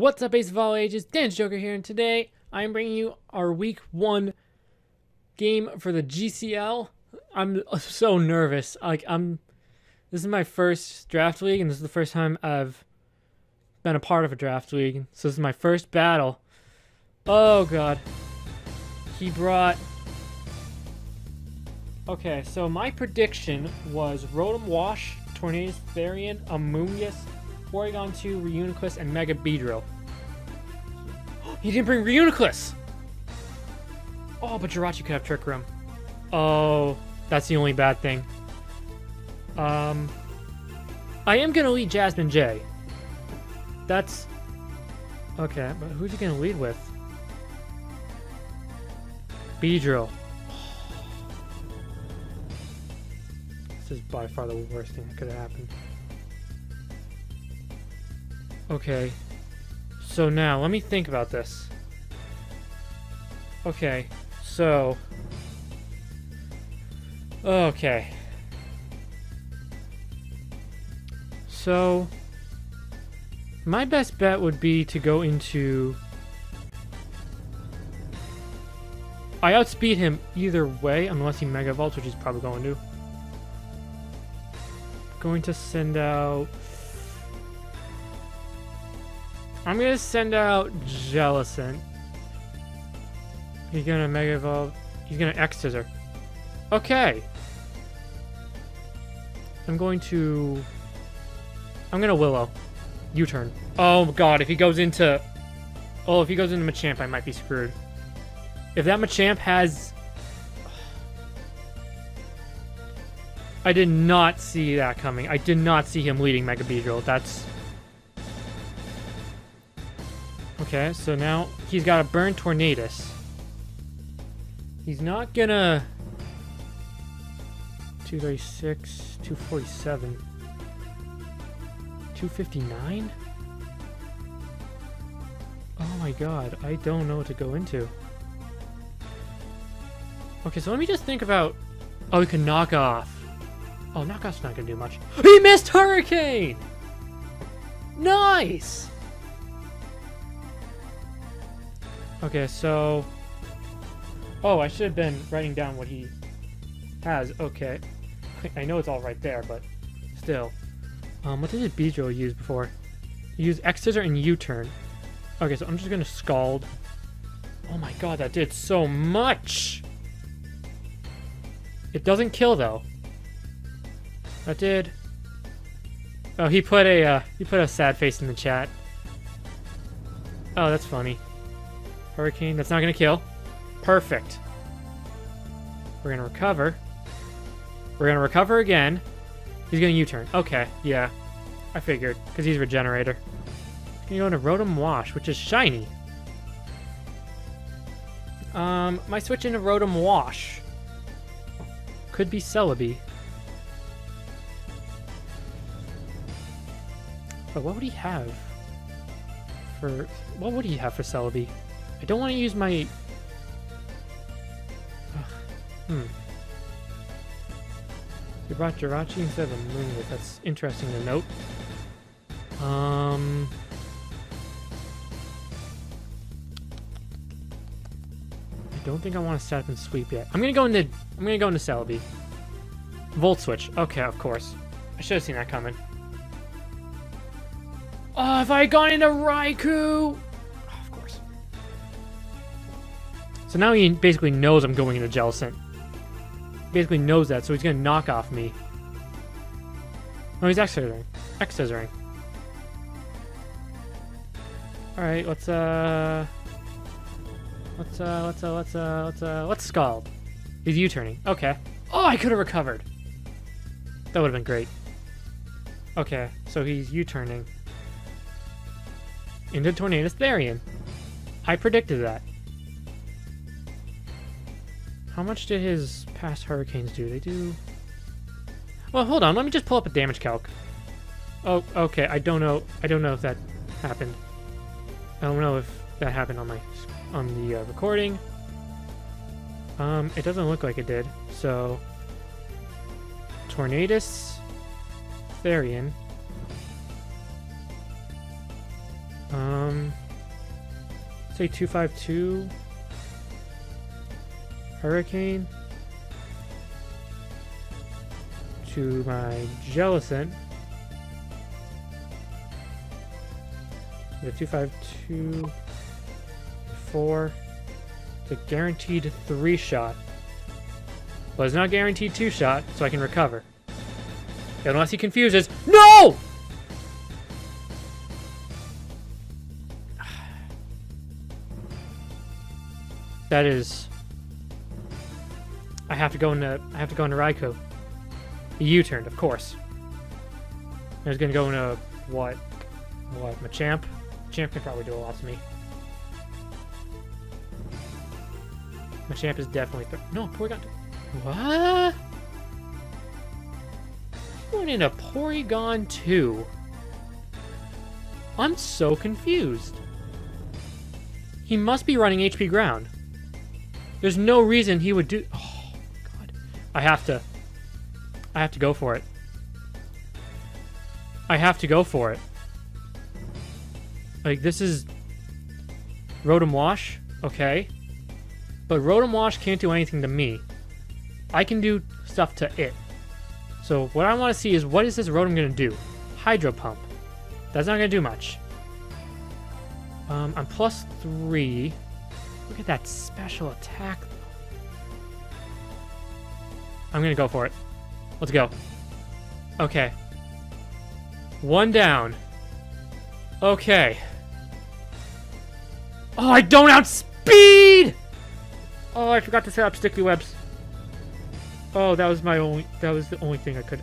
What's up, Ace of All Ages? Dancing Joker here, and today I'm bringing you our Week 1 game for the GCL. I'm so nervous. This is my first draft league, and this is the first time I've been a part of a draft league. So this is my first battle. Oh god. He brought... Okay, so my prediction was Rotom Wash, Tornadus, Therian, Amoongus, Porygon2, Reuniclus, and Mega Beedrill. He didn't bring Reuniclus! Oh, but Jirachi could have Trick Room. Oh, that's the only bad thing. I am gonna lead Jasmine J. That's... Okay, but who's he gonna lead with? Beedrill. This is by far the worst thing that could have happened. Okay, so now let me think about this. Okay, so... Okay. So... My best bet would be to go into... I outspeed him either way, unless he Mega Vaults, which he's probably going to. Going to send out... I'm gonna send out Jellicent. He's gonna Mega Evolve. He's gonna X-Scissor. Okay. I'm gonna Willow. U-turn. Oh god, if he goes into... Oh, if he goes into Machamp, I might be screwed. If that Machamp has... I did not see that coming. I did not see him leading Mega Beedrill. That's... Okay, so now he's got to burn Tornadus. He's not gonna... 236, 247... 259? Oh my god, I don't know what to go into. Okay, so let me just think about... Oh, we can knock off. Oh, knockoff's not gonna do much. He missed Hurricane! Nice! Okay, so... Oh, I should have been writing down what he has. Okay. I know it's all right there, but still. What did Beedrill use before? He used X-Scissor and U-Turn. Okay, so I'm just gonna Scald. Oh my god, that did so much! It doesn't kill, though. That did... Oh, he put a sad face in the chat. Oh, that's funny. Hurricane, that's not gonna kill. Perfect. We're gonna recover. We're gonna recover again. He's gonna U-turn. Okay, yeah. I figured, because he's a regenerator. He's gonna go into Rotom Wash, which is shiny. My switch into Rotom Wash could be Celebi. But what would he have for... What would he have for Celebi? I don't want to use my... They brought Jirachi instead of a Moonlit. That's interesting to note. I don't think I want to set up and sweep yet. I'm gonna go into Celebi. Volt Switch. Okay, of course. I should have seen that coming. Oh, if I had gone into Raikou! So now he basically knows I'm going into Jellicent. Basically knows that, so he's gonna knock off me. Oh, he's X-Scissoring. X-Scissoring. Alright, let's Scald. He's U-turning. Okay. Oh, I could've recovered! That would've been great. Okay, so he's U-turning. Into Tornadus Therian. I predicted that. How much did his past hurricanes do? They do... Well, hold on. Let me just pull up a damage calc. Oh, okay. I don't know if that happened. I don't know if that happened on the recording. It doesn't look like it did. So, Tornadus, Therian. Say 252. Hurricane. To my Jellicent. The 252. 4. It's a guaranteed 3-shot. But it's not guaranteed 2-shot, so I can recover. Unless he confuses. No! That is. I have to go into Raikou. U-turned, of course. I was gonna go into what? What? Machamp? Machamp can probably do a lot to me. Machamp is definitely no Porygon. What? I went into Porygon2. I'm so confused. He must be running HP ground. There's no reason he would do. Oh God! I have to go for it. I have to go for it. Like, this is Rotom Wash, okay? But Rotom Wash can't do anything to me. I can do stuff to it. So what I want to see is, what is this Rotom going to do? Hydro Pump. That's not going to do much. I'm plus 3. Look at that special attack. I'm going to go for it. Let's go. Okay. 1 down. Okay. Oh, I don't outspeed! Oh, I forgot to set up sticky webs. Oh, that was the only thing I could.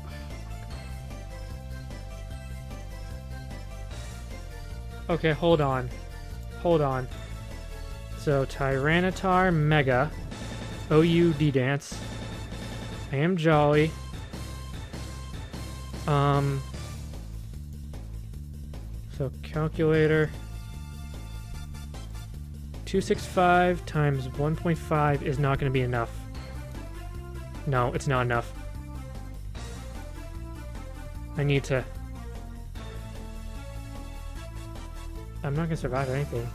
Okay, hold on. Hold on. So, Tyranitar Mega. OUD Dance. I am Jolly. So, calculator. 265 times 1.5 is not going to be enough. No, it's not enough. I need to. I'm not going to survive anything.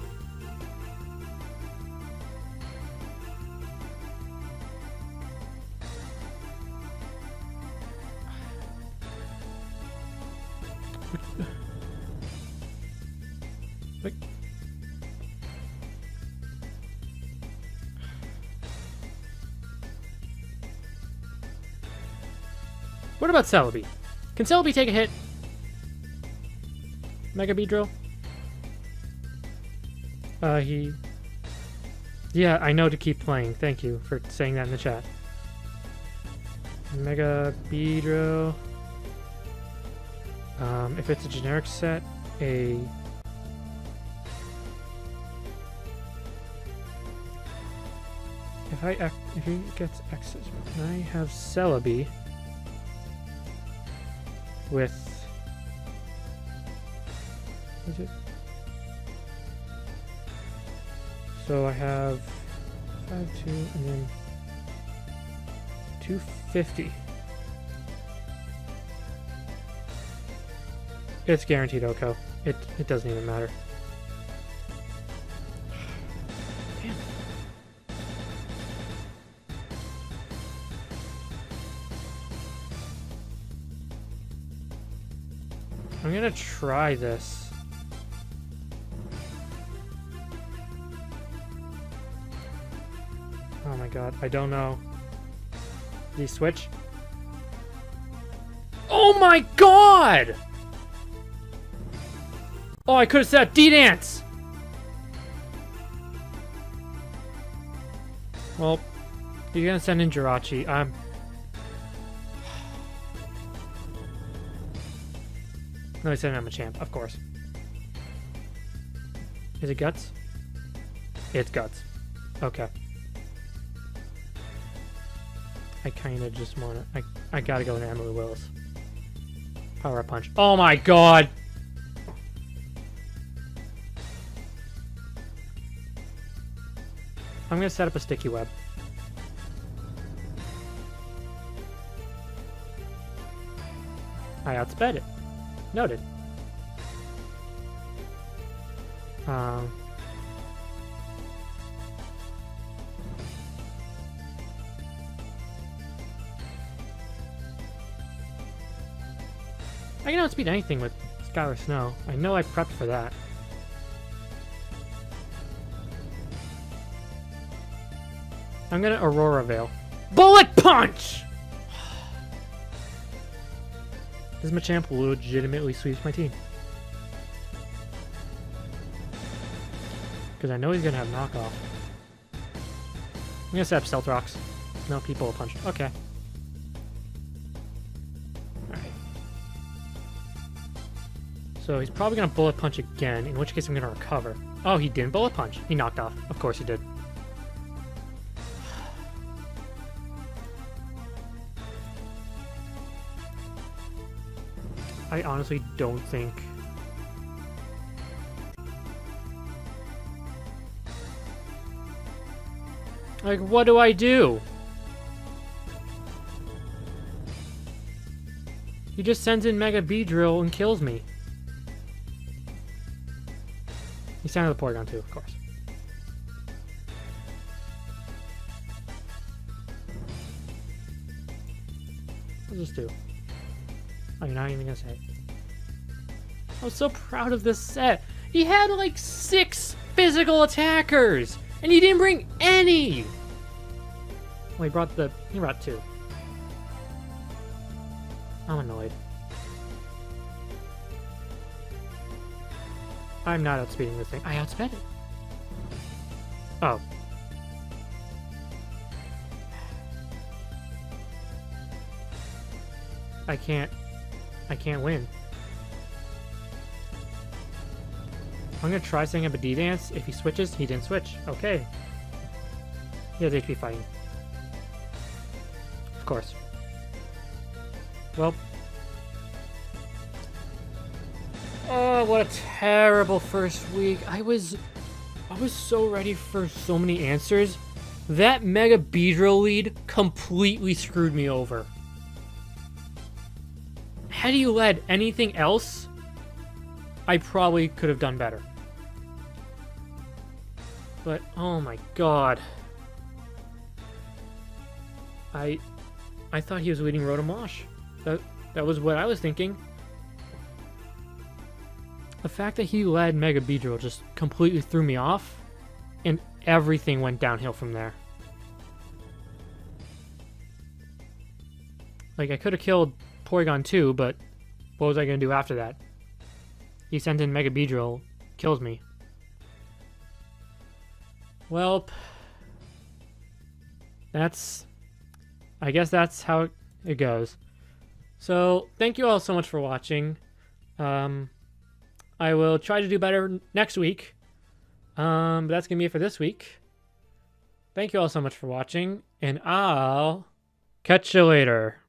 What about Celebi? Can Celebi take a hit? Mega Beedrill? He. Yeah, I know to keep playing. Thank you for saying that in the chat. Mega Beedrill. If it's a generic set, a. If he gets access, can I have Celebi? With is it? So I have 5-2 and then 250. It's guaranteed Oko. It doesn't even matter. Damn. I'm gonna try this. Oh my god, I don't know. Did he switch? Oh my god! Oh, I could have set up D-Dance! Well, you're gonna send in Jirachi. No, I said I'm a champ, of course. Is it Guts? It's Guts. Okay. I kinda just wanna. I gotta go into Emily Willis. Power Punch. Oh my god! I'm gonna set up a sticky web. I outsped it. Noted. can outspeed anything with Skylar Snow. I know I prepped for that. I'm gonna Aurora Veil. Bullet Punch! This Machamp legitimately sweeps my team. Because I know he's gonna have knockoff. I'm gonna set up Stealth Rocks. No, he Bullet Punch. Okay. Alright. So he's probably gonna Bullet Punch again, in which case I'm gonna recover. Oh, he didn't Bullet Punch. He knocked off. Of course he did. I honestly don't think... Like, what do I do? He just sends in Mega Beedrill and kills me. He sent out the Porygon2, of course. What does this do? I'm not even gonna say it. I was so proud of this set. He had like 6 physical attackers, and he didn't bring any. Well, he brought 2. I'm annoyed. I'm not outspeeding this thing. I outsped it. Oh. I can't win. I'm gonna try setting up a D dance. If he switches, he didn't switch. Okay. He has HP fighting. Of course. Well. Oh, what a terrible first week. I was so ready for so many answers. That Mega Beedrill lead completely screwed me over. Had he led anything else, I probably could have done better. But, oh my god. I thought he was leading Rotom Wash. That was what I was thinking. The fact that he led Mega Beedrill just completely threw me off, and everything went downhill from there. Like, I could have killed Porygon2, but what was I going to do after that? He sent in Mega Beedrill, kills me. Welp. That's... I guess that's how it goes. So, thank you all so much for watching. I will try to do better next week. But that's going to be it for this week. Thank you all so much for watching, and I'll catch you later.